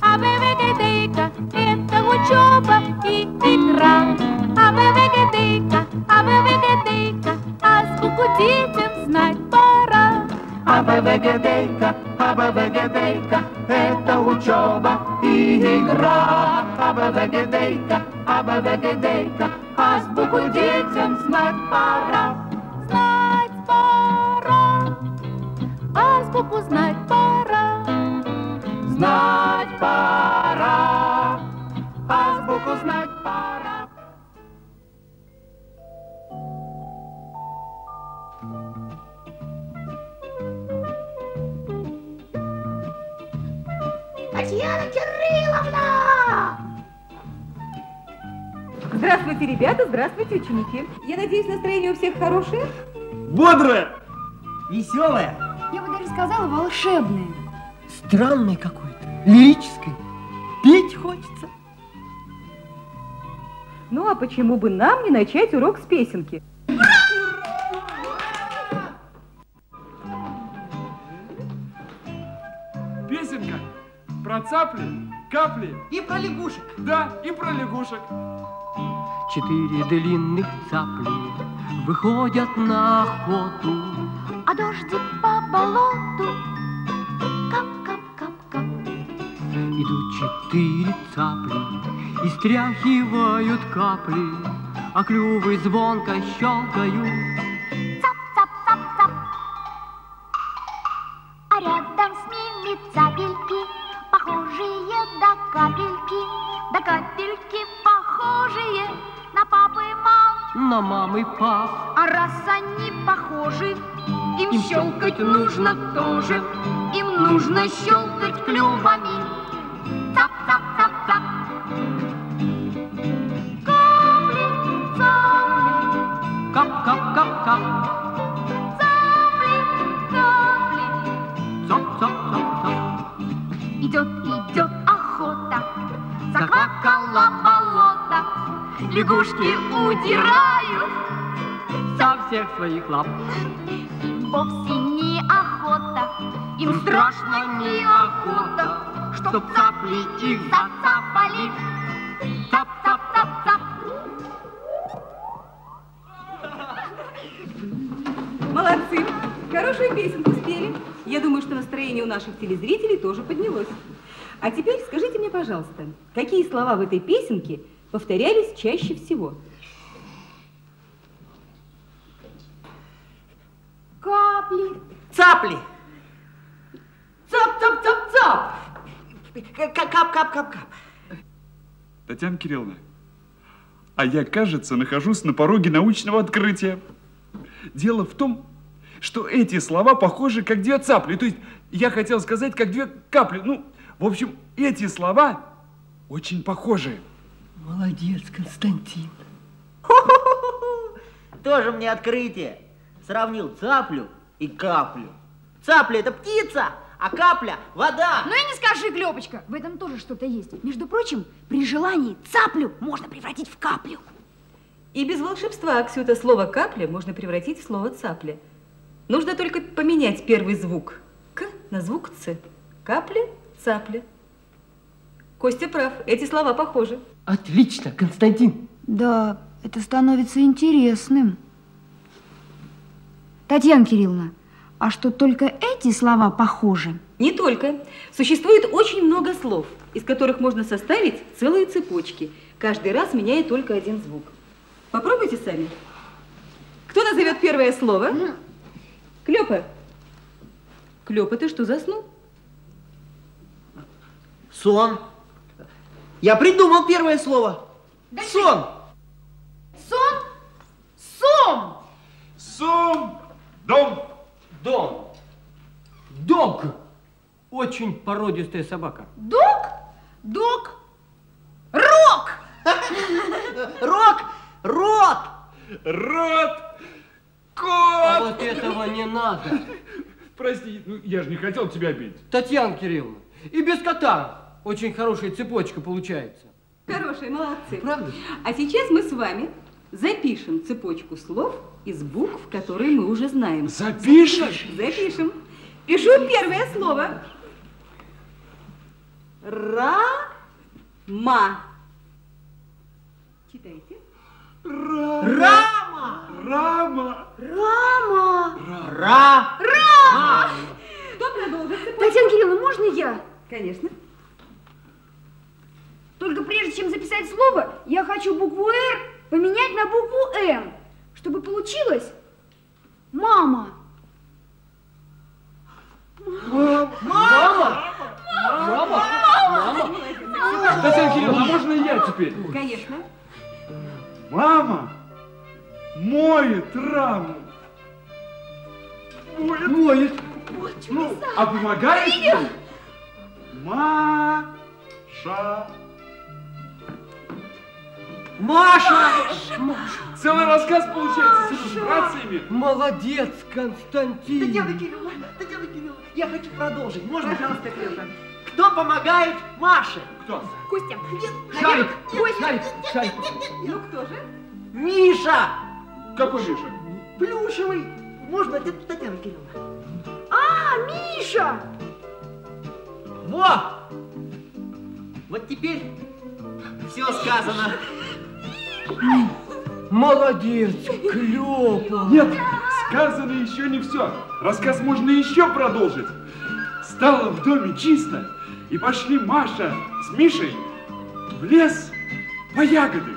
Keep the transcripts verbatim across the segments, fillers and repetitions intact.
АБВГДейка – это учеба и игра. АБВГДейка, АБВГДейка, азбуку детям знать пора. АБВГДейка, АБВГДейка, это учеба и игра. АБВГДейка, АБВГДейка, азбуку детям знать пора. Знать пора, азбуку знать пора. Знать пора, азбуку знать пора. Татьяна Кирилловна! Здравствуйте, ребята, здравствуйте, ученики. Я надеюсь, настроение у всех хорошее? Бодрое, веселое. Я бы даже сказала, волшебное. Странное какое-то, лирическое. Петь хочется. Ну, а почему бы нам не начать урок с песенки? Песенка про цапли, капли и про лягушек. Да, и про лягушек. Четыре длинных цапли выходят на охоту, а дождик по болоту. Идут четыре цапли и стряхивают капли, а клювы звонко щелкают. Цап-цап-цап-цап. А рядом с ними цапельки, похожие до капельки, до капельки похожие на папу и мам. На маму и пап. А раз они похожи, им, им щелкать нужно тоже. Им нужно щелкать клювами. Тап-тап-тап-тап. Капли, цапли. Кап-кап-кап-кап. Цапли, капли. Цап-цап-цап-цап. Идет, идет охота. Заквакало болото. Лягушки удирают со всех своих лап. Им вовсе не охота. Им страшно не охота. Чтоб цапли их зацапали. Тап-тап-тап-тап. Молодцы! Хорошую песенку спели. Я думаю, что настроение у наших телезрителей тоже поднялось. А теперь скажите мне, пожалуйста, какие слова в этой песенке повторялись чаще всего? Капли. Цапли. Цап-цап-цап-цап. Кап-кап-кап-кап. Татьяна Кирилловна, а я, кажется, нахожусь на пороге научного открытия. Дело в том, что эти слова похожи как две цапли. То есть я хотел сказать, как две капли. Ну, в общем, эти слова очень похожи. Молодец, Константин. Хо-хо-хо-хо. Тоже мне открытие. Сравнил цаплю и каплю. Цапля – это птица. А капля – вода. Ну и не скажи, Клёпочка, в этом тоже что-то есть. Между прочим, при желании цаплю можно превратить в каплю. И без волшебства, Аксюта, слово «капля» можно превратить в слово «цапля». Нужно только поменять первый звук «к» на звук «ц». Капля, цапля. Костя прав, эти слова похожи. Отлично, Константин. Да, это становится интересным. Татьяна Кирилловна, а что только эти слова похожи? Не только. Существует очень много слов, из которых можно составить целые цепочки, каждый раз меняя только один звук. Попробуйте сами. Кто назовет первое слово? Клёпа. Клёпа, ты что, заснул? Сон. Я придумал первое слово. Да сон. Сон. Сом. Сом. Дом. Дом. Дог. Очень породистая собака. Дог? Дог. Рок. Рок. Рот. Рот. Кот. А вот этого не надо. Прости, ну я же не хотел тебя обидеть. Татьяна Кирилловна, и без кота очень хорошая цепочка получается. Хорошая, молодцы. Правда? А сейчас мы с вами запишем цепочку слов из букв, которые мы уже знаем. Запишешь? Запишем. Пишу первое слово. Рама. Читайте. Рама. Рама. Рама. Рама. Рама. Рама. Кто продолжит? Татьяна Кирилловна, можно я? Конечно. Только прежде чем записать слово, я хочу букву Р поменять на букву М, чтобы получилось мама. Мама! Мама! Мама! Мама! Татьяна Кирилловна, можно я теперь? Конечно. Мама моет раму. Моет. Моет. Ну, а помогает? Маша. Маша! Маша! Целый рассказ получается с иллюстрациями. Молодец, Константин. Татьяна Кирилловна, Татьяна Кирилловна, я хочу продолжить. Можно, пожалуйста, Кирилла? Кто помогает Маше? Кто? Костя. Шарик. Шарик. Шарик. Ну кто же? Миша. Какой Миша? Плюшевый. Можно, Татьяна Кирилловна? А, Миша! Во! Вот теперь все сказано. Молодец, Клёпа. Нет, сказано еще не все. Рассказ можно еще продолжить. Стало в доме чисто, и пошли Маша с Мишей в лес по ягоды.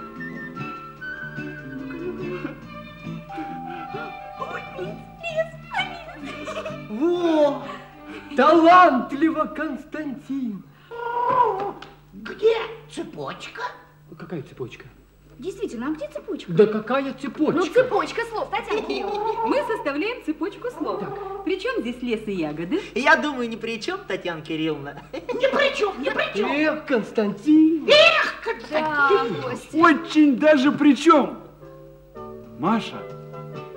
Во! Талантливо, Константин. Где цепочка? Какая цепочка? Действительно, а где цепочка? Да какая цепочка? Ну, цепочка слов, Татьяна Кирилловна. Мы составляем цепочку слов. Так. Причем здесь лес и ягоды? Я думаю, ни при чем, Татьяна Кирилловна. Ни при чем, ни при чем. Эх, Константин. Эх, Константин. Да, очень даже при чем. Маша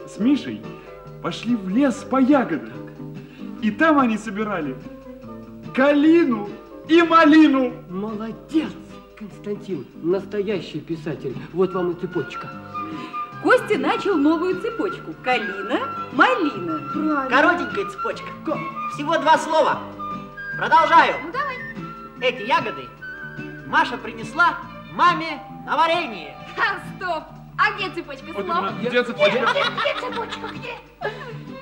с Мишей пошли в лес по ягодам. И там они собирали калину и малину. Молодец. Константин, настоящий писатель. Вот вам и цепочка. Костя начал новую цепочку. Калина, малина. Правильно. Коротенькая цепочка. Всего два слова. Продолжаю. Ну, давай. Эти ягоды Маша принесла маме на варенье. Ха, стоп. А где цепочка слов? Вот, где цепочка? Где, где, где цепочка? Где?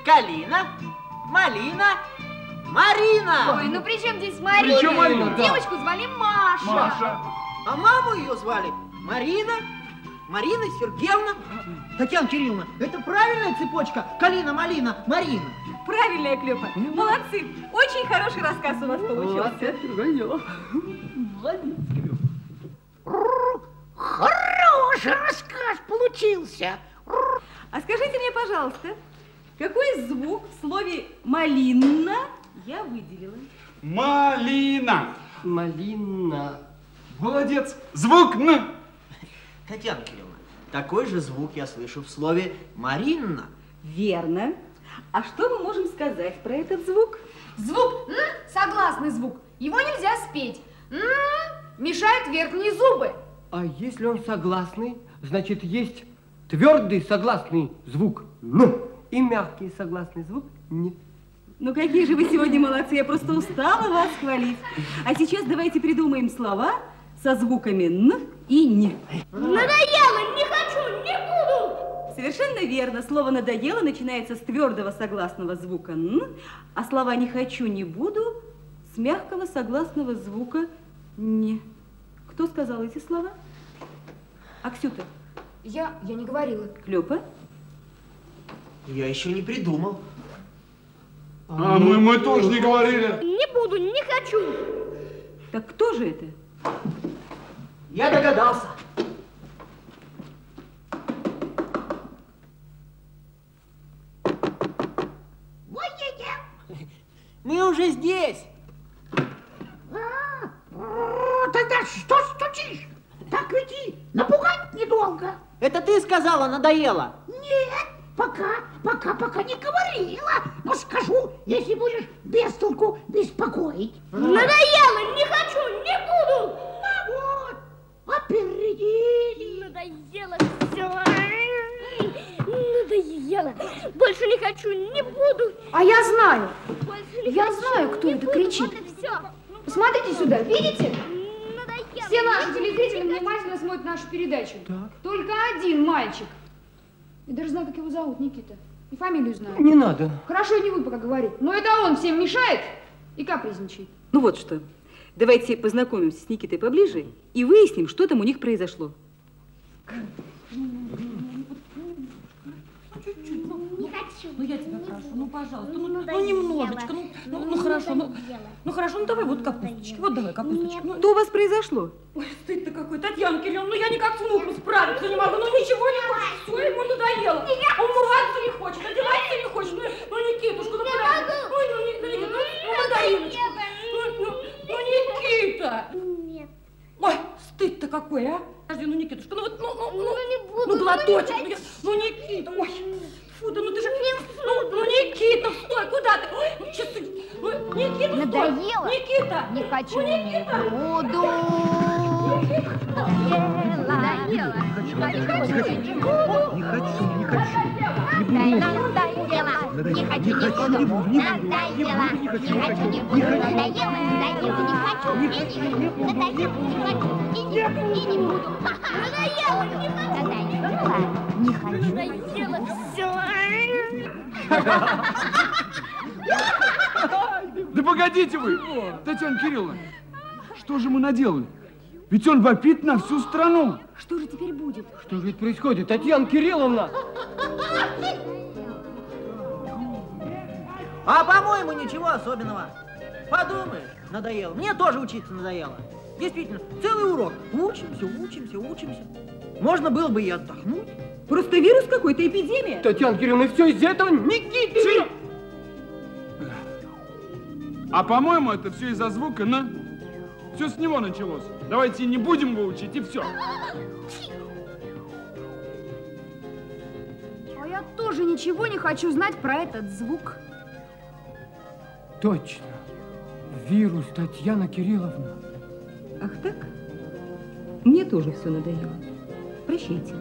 Калина, малина. Марина! Ой, ну при чем здесь Марина? При чем Марина? Девочку да. звали Маша. Маша. А маму ее звали Марина, Марина Сергеевна. Татьяна Кирилловна, это правильная цепочка? Калина, малина, Марина. Правильная, Клёпа. Молодцы. Очень хороший рассказ у вас получился. Молодец, Клёпа. Хороший рассказ получился. А скажите мне, пожалуйста, какой звук в слове «малина» я выделила? Малина. Малина. Молодец. Звук «н». Татьяна Кирилловна, такой же звук я слышу в слове «марина». Верно. А что мы можем сказать про этот звук? Звук «н» – согласный звук. Его нельзя спеть. «Н» мешают верхние зубы. А если он согласный, значит, есть твердый согласный звук «н» и мягкий согласный звук «не». Ну какие же вы сегодня молодцы, я просто устала вас хвалить. А сейчас давайте придумаем слова со звуками «н» и «не». Надоело, не хочу, не буду! Совершенно верно, слово «надоело» начинается с твердого согласного звука «н», а слова «не хочу», «не буду» с мягкого согласного звука «не». Кто сказал эти слова? Аксюта. Я, я не говорила. Клёпа. Я еще не придумал. А, а мы, мы тоже не говорили. Не буду, не хочу. Так кто же это? Я догадался. Мы уже здесь. Тогда что стучишь? Так иди, напугать недолго. Это ты сказала, надоело? Нет. Пока, пока, пока не говорила, но скажу, если будешь без толку беспокоить. Надоело, не хочу, не буду. Ну вот, опередили. Надоело все. Надоело. Больше не хочу, не буду. А я знаю, я знаю, кто это кричит. Посмотрите сюда, видите? Все наши телезрители внимательно смотрят нашу передачу. Так. Только один мальчик. Я даже знаю, как его зовут, Никита. И фамилию знаю. Не надо. Хорошо, не вы пока говорите. Но это он всем мешает и капризничает. Ну вот что. Давайте познакомимся с Никитой поближе и выясним, что там у них произошло. Не хочу. Ну я тебя прошу, ну пожалуйста, ну, ну, ну немножечко, ну, ну, ну хорошо, ну, ну хорошо, ну давай вот капусточки, вот давай капусточки. Ну, что у вас произошло? Ой, стыд-то какой, Татьяна Кирилловна, ну я никак с внуком справиться не могу, ну ничего не хочет, все ему надоело, умываться не хочет, одеваться не хочет, ну, ну Никитушка, ну правда, ну, ну, ну, ну, ну Маргариночка, ну, ну, ну Никита. Нет. Ой, стыд-то какой, а? Подожди, ну Никитушка, ну вот, ну, ну, ну, ну, ну глоточек, ну, я, ну Никита, ой. Фу, да ну ты же, ну, ну Никита, стой, куда ты? Ой, часы, ну, Никита, надоело? Стой, Никита, не хочу, ну, Никита. Буду. Надоело, не хочу, не хочу, не хочу, надоело, не хочу, не хочу, не буду, надоело, не хочу, не буду, надоело, надоело, не хочу, не хочу, надоело, не хочу, и не и не буду, надоело, надоело, не хочу, надоело, все. Да погодите вы, Татьяна Кирилловна, что же мы наделали? Ведь он вопит на всю страну. Что же теперь будет? Что же происходит, Татьяна Кирилловна? А по-моему, ничего особенного. Подумаешь, надоело. Мне тоже учиться надоело. Действительно, целый урок. Учимся, учимся, учимся. Можно было бы и отдохнуть. Просто вирус какой-то, эпидемия. Татьяна Кирилловна, все из-за этого Никиты. А по-моему, это все из-за звука на... Все с него началось. Давайте не будем его учить, и все. А я тоже ничего не хочу знать про этот звук. Точно. Вирус, Татьяна Кирилловна. Ах так? Мне тоже все надоело. Прощайте.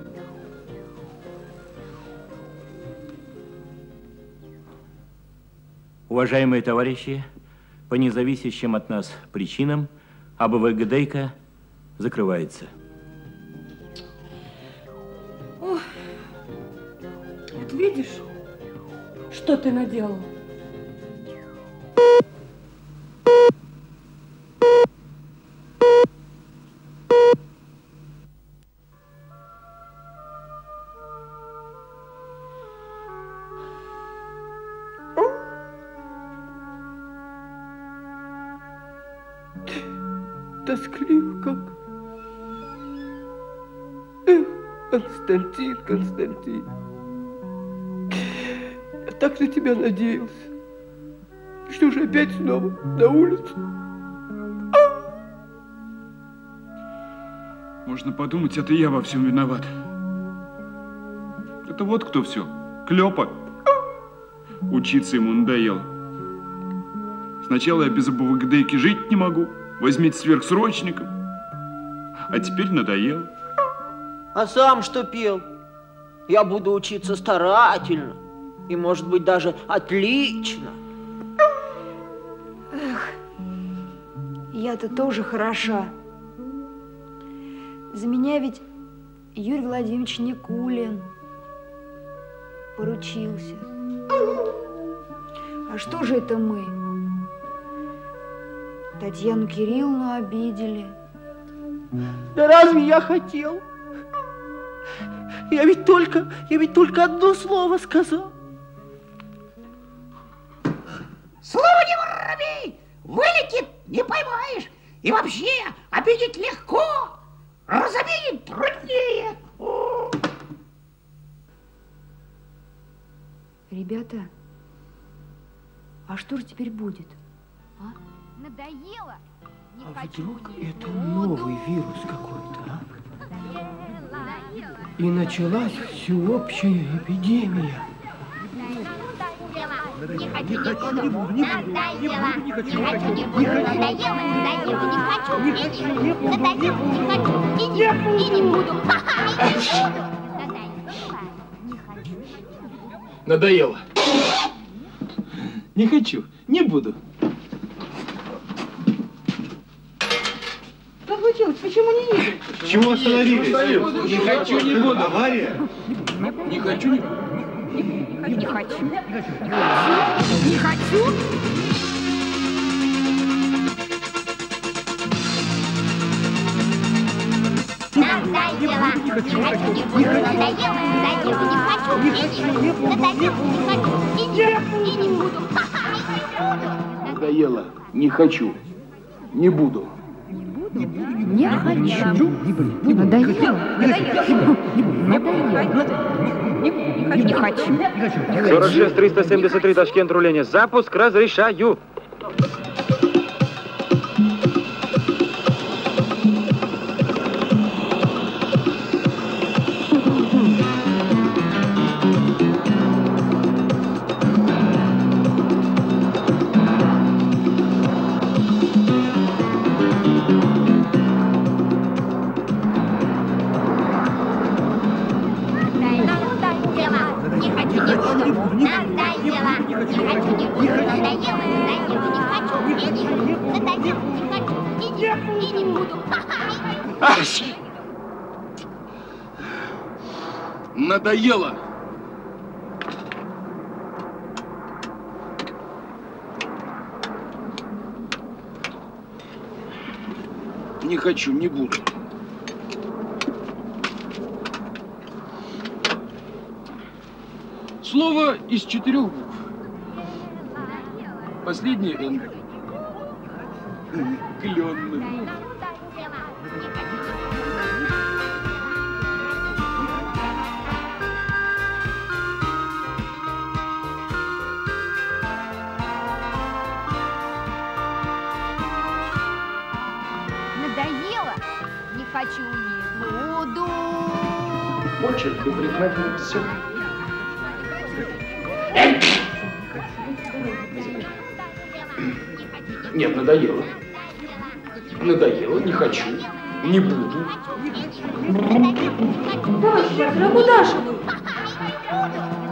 Уважаемые товарищи, по независящим от нас причинам АБВГДейка закрывается. Ох, вот видишь, что ты наделал? Тоскливо как. Эх, Константин, Константин. Я так на тебя надеялся. Что же опять снова на улицу? А? Можно подумать, это я во всем виноват. Это вот кто все. Клёпа. А? Учиться ему надоело. Сначала я без АБВГДейки жить не могу. Возьмите сверхсрочником. А теперь надоел. А сам что пел? Я буду учиться старательно. И, может быть, даже отлично. Эх, я-то тоже хороша. За меня ведь Юрий Владимирович Никулин поручился. А что же это мы? Татьяну Кирилловну обидели. Да разве я хотел? Я ведь только, я ведь только одно слово сказал. Слово не воробей! Вылетит, не поймаешь. И вообще, обидеть легко, разобидеть труднее. Ребята, а что же теперь будет? А? Надоело? Не а хочу, вдруг не это буду. Новый вирус какой-то, а? Надоело. И началась всеобщая эпидемия. Надоело. Не хочу, не буду. Надоело. Не хочу, не хочу. Надоело. Надоело. Не хочу, не буду. Надоело. Не хочу, и не буду. Надоело. Не хочу, не буду. случилось? Почему не едете? Чего остановились? Не хочу, не буду. Авария? Не хочу, не буду. Не хочу. Не хочу. Надоело. Не хочу, не хочу. Надоело, надоело. Не хочу, не буду. Надоело, не хочу. И не, и не буду. Надоело, не хочу, не буду. Не хочу. Надоело. Не хочу. сорок шесть триста семьдесят три Ташкент, руление. Запуск разрешаю. Надоело. Не хочу, не буду. Слово из четырех букв. Последнее Н. Клённый. Очередь и предметник все. Нет, надоело. Надоело, не хочу, не буду. Товарищ директор, а куда же вы?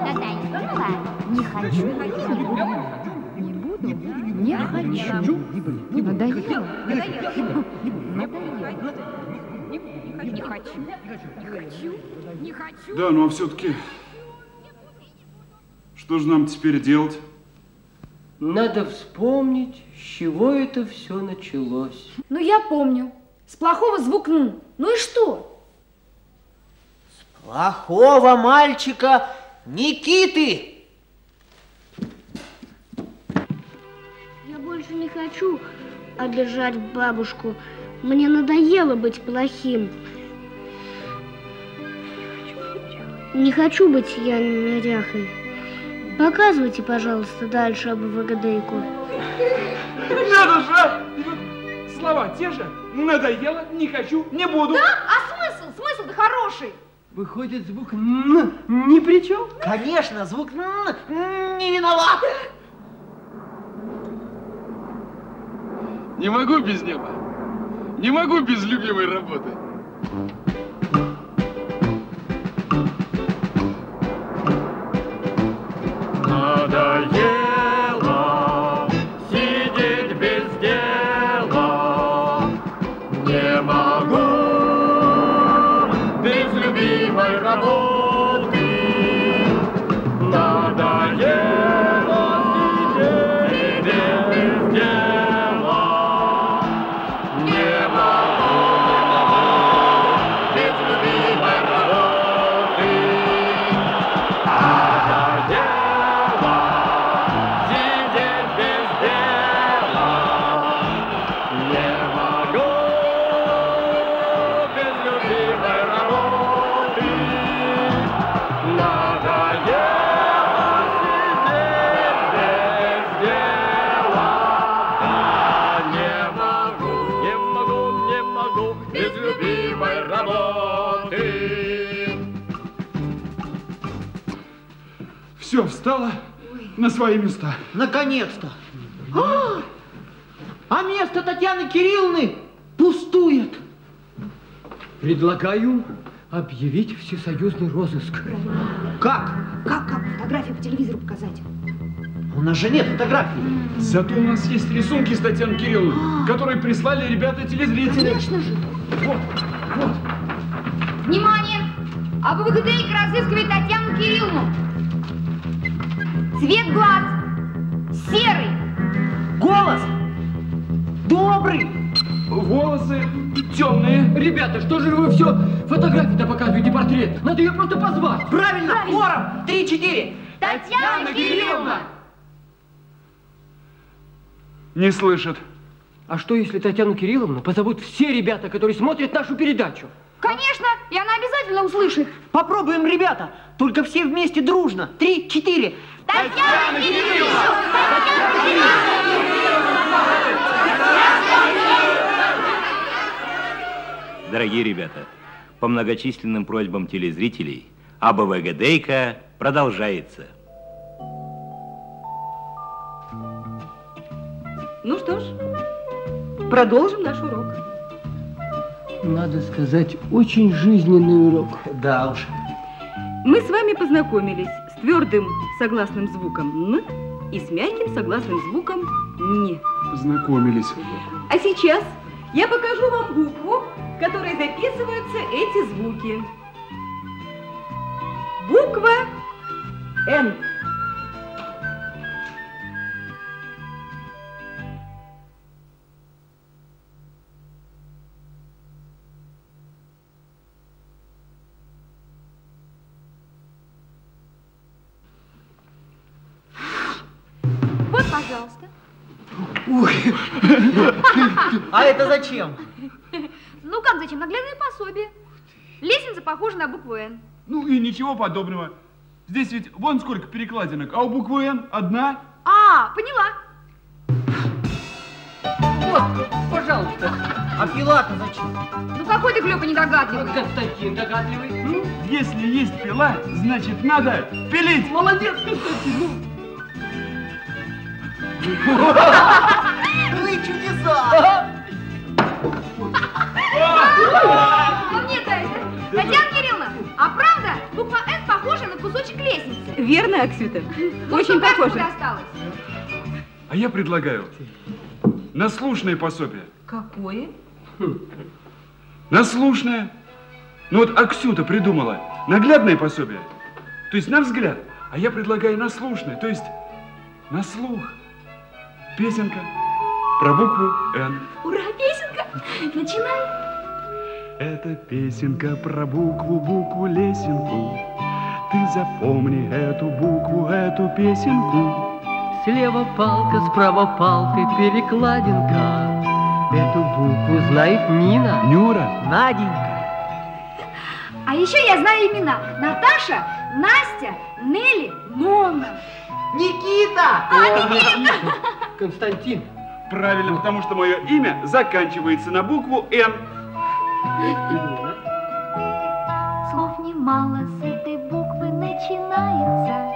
Надоело, не хочу, не буду. Не хочу, не надоело. Не хочу, не хочу, не хочу. Да, ну а все-таки, что же нам теперь делать? Надо вспомнить, с чего это все началось. Ну я помню, с плохого звук «ну». Ну и что? С плохого мальчика Никиты. Я больше не хочу обижать бабушку. Мне надоело быть плохим. Не хочу быть я неряхой. Показывайте, пожалуйста, дальше АБВГДейку. Надо же! Слова те же. Надоело, не хочу, не буду. Да? А смысл? Смысл-то хороший. Выходит, звук «н» ни при чем? Конечно, звук «н» не виноват. Не могу без неба. Не могу без любимой работы. Надоело сидеть без дела. Не могу без любимой работы. Надоело сидеть без дела. Все, встала на свои места. Наконец-то! А, а место Татьяны Кирилловны пустует. Предлагаю объявить всесоюзный розыск. Как? Как? Как? Фотографию по телевизору показать. У нас же нет фотографий. Зато у нас есть рисунки с Татьяной Кирилловной, которые прислали ребята-телезрители. Конечно же. Вот, вот. Внимание! АБВГДейка разыскивает Татьяну Кирилловну. Цвет глаз серый. Голос добрый. Волосы темные. Ребята, что же вы все фотографии-то показываете, портрет? Надо ее просто позвать. Правильно, хором. три-четыре. Татьяна Кирилловна. Не слышит. А что, если Татьяну Кирилловну позовут все ребята, которые смотрят нашу передачу? Конечно, и она обязательно услышит. Попробуем, ребята, только все вместе дружно. Три, четыре. Татьяна Кирилловна! Татьяна Кирилловна! Дорогие ребята, по многочисленным просьбам телезрителей АБВГДейка продолжается. Ну что ж, продолжим наш урок. Надо сказать, очень жизненный урок. Да уж. Мы с вами познакомились с твердым согласным звуком «н» и с мягким согласным звуком «не». Познакомились. А сейчас я покажу вам букву, в которой записываются эти звуки. Буква «Н». А это зачем? Ну как зачем? Наглядное пособие. Лестница похожа на букву «Н». Ну и ничего подобного. Здесь ведь вон сколько перекладинок, а у буквы «Н» одна. А, поняла. Вот, пожалуйста. А пила-то зачем? Ну какой ты, Клёпа, недогадливый. Константин догадливый. Ну, если есть пила, значит надо пилить. Молодец, Константин. Ну и чудеса! Ну мне кажется, Татьяна Кирилловна, а правда буква «Н» похожа на кусочек лестницы? Верно, Аксюта. Очень похожа. А я предлагаю наслушное пособие. Какое? Наслушное. Ну вот Аксюта придумала наглядное пособие, то есть на взгляд, а я предлагаю наслушное, то есть на слух. Песенка про букву «Н». Ура, песенка! Начинай! Это песенка про букву, букву, лесенку. Ты запомни эту букву, эту песенку. Слева палка, справа палкой перекладинка. Эту букву знает Нина, Нюра, Наденька. А еще я знаю имена: Наташа, Настя, Нелли, Нонна. Никита! А, Никита! Константин. Правильно, потому что мое имя заканчивается на букву «Н». Слов немало с этой буквы начинается,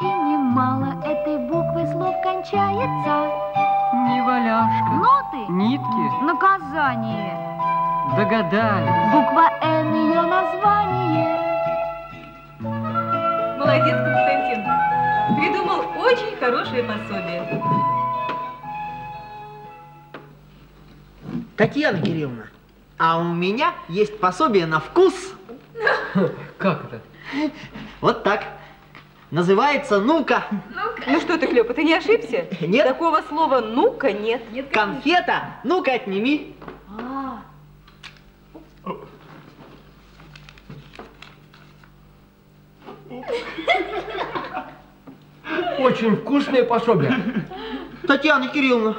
и немало этой буквы слов кончается. Неваляшка. Ноты. Нитки. Наказание. Догадались. Буква «Н» ее название. Молодец, Константин. Придумал очень хорошее пособие. Татьяна Кирилловна, а у меня есть пособие на вкус. Как это? Вот так. Называется «Ну-ка». Ну-ка. Ну что ты, Клёпа, ты не ошибся? Нет. Такого слова «ну-ка» нет. Нет, конфета, ну-ка отними. А. Очень вкусное пособие. Татьяна Кирилловна,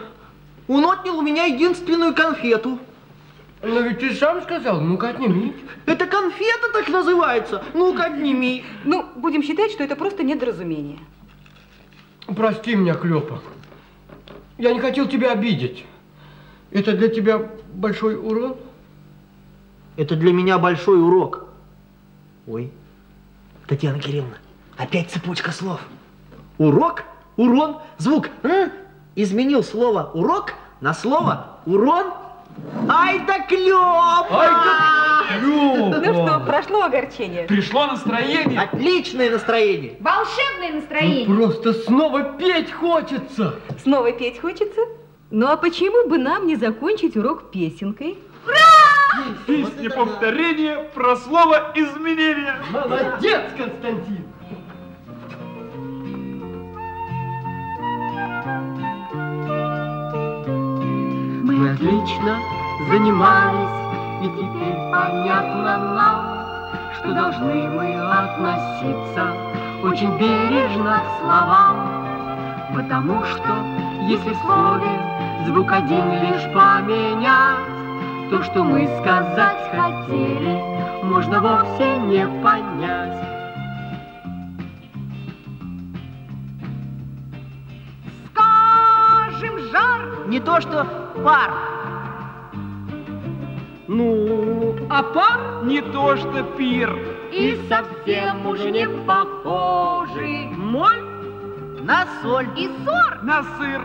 он отнял у меня единственную конфету. Но ведь ты сам сказал, ну-ка отними. Это конфета так называется, ну-ка отними. Ну, будем считать, что это просто недоразумение. Прости меня, Клёпа. Я не хотел тебя обидеть. Это для тебя большой урок? Это для меня большой урок. Ой, Татьяна Кирилловна, опять цепочка слов. Урок, урон, звук «н» изменил слово «урок» на слово «урон». Ай да Клёпа! Ай да Клёпа! Ну что, прошло огорчение? Пришло настроение. Отличное настроение. Волшебное настроение. Ну, просто снова петь хочется. Снова петь хочется? Ну а почему бы нам не закончить урок песенкой? Ура! Песня повторения про слово изменения. Молодец, Константин! Мы отлично занимались, и теперь понятно нам, что должны мы относиться очень бережно к словам, потому что если в слове звук один лишь поменять, то, что мы сказать хотели, можно вовсе не понять. Скажем, жар, не то что пар. Ну, а пар не то что пир. И, и совсем уже не похожи. Моль на соль. И сор на сыр.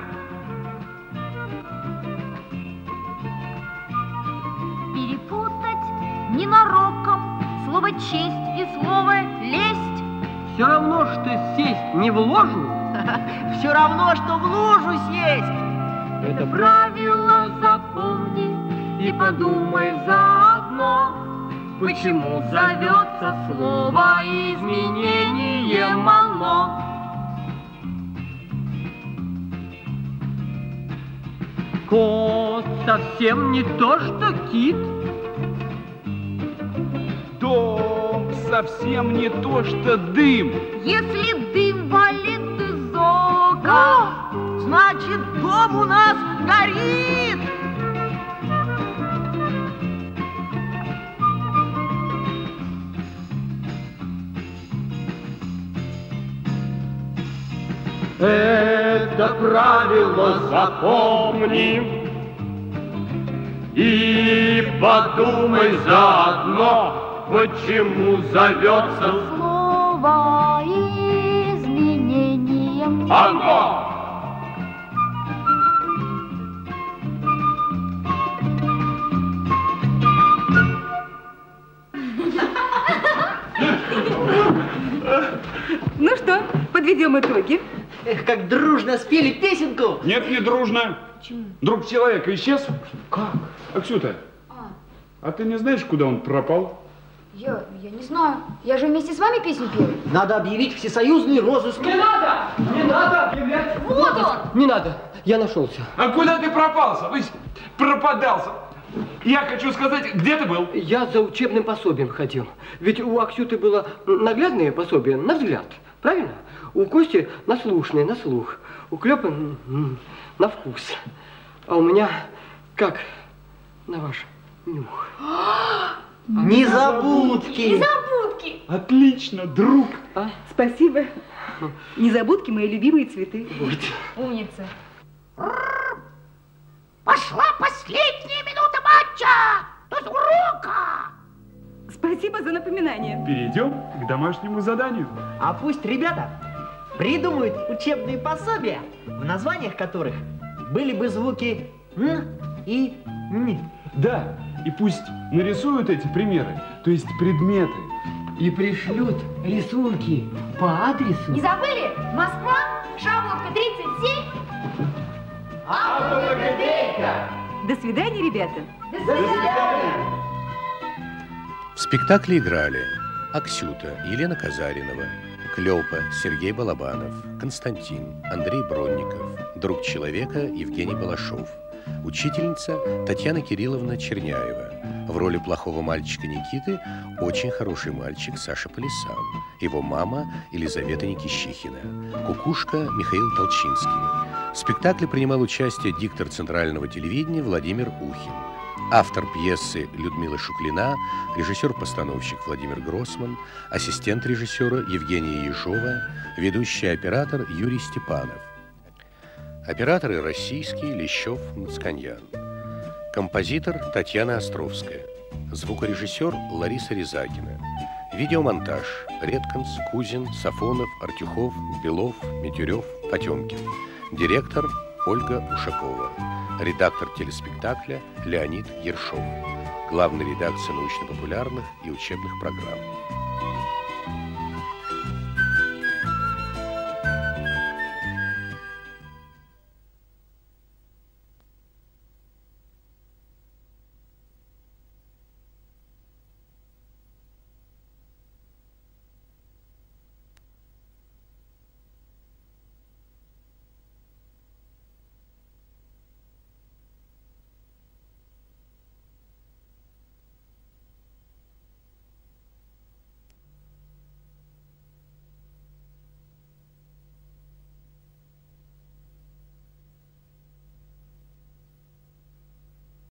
Перепутать ненароком слово честь и слово лесть. Все равно, что сесть не в ложу. Все равно, что в лужу сесть. Это правило запомни и подумай заодно, почему зовется слово изменение мало. Кот совсем не то, что кит. Дом совсем не то, что дым. Если дым валит из ока, значит, дом у нас горит. Это правило запомни и подумай заодно, почему зовется слово изменением оно. Ну что, подведем итоги. Эх, как дружно спели песенку. Нет, не дружно. Почему? Друг человека исчез. Как? Аксюта, а. а ты не знаешь, куда он пропал? Я, я не знаю. Я же вместе с вами песню пела. Надо объявить всесоюзный розыск. Не надо! Не надо объявлять! Вот он! Не надо, я нашелся. А куда ты пропался? Вы пропадался. Я хочу сказать, где ты был? Я за учебным пособием ходил. Ведь у Аксюты было наглядное пособие на взгляд, правильно? У Кости наслушное, на слух. У Клёпы на вкус. А у меня как на ваш нюх. Незабудки! Незабудки! Отлично, друг! А? Спасибо. Незабудки мои любимые цветы. Вот. Умница. Пошла последняя минута матча! Тут рука! Спасибо за напоминание. Перейдем к домашнему заданию. А пусть ребята придумают учебные пособия, в названиях которых были бы звуки «н» и «ни». Да, и пусть нарисуют эти примеры, то есть предметы. И пришлют рисунки по адресу. Не забыли? Москва, Шаболовка, тридцать семь. АБВГДейка! До свидания, ребята! До свидания! В спектакле играли Аксюта, Елена Казаринова, Клёпа, Сергей Балабанов, Константин, Андрей Бронников, друг человека Евгений Балашов, учительница Татьяна Кирилловна Черняева, в роли плохого мальчика Никиты очень хороший мальчик Саша Полисан, его мама Елизавета Никищихина, кукушка Михаил Толчинский. В спектакле принимал участие диктор Центрального телевидения Владимир Ухин, автор пьесы Людмила Шуклина, режиссер-постановщик Владимир Гроссман, ассистент режиссера Евгения Ежова, ведущий оператор Юрий Степанов. Операторы российские: Лещев, Насканьян. Композитор Татьяна Островская. Звукорежиссер Лариса Рязакина. Видеомонтаж Ретканс, Кузин, Сафонов, Артюхов, Белов, Метюрев, Потемкин. Директор Ольга Ушакова, редактор телеспектакля Леонид Ершов, главный редактор научно-популярных и учебных программ.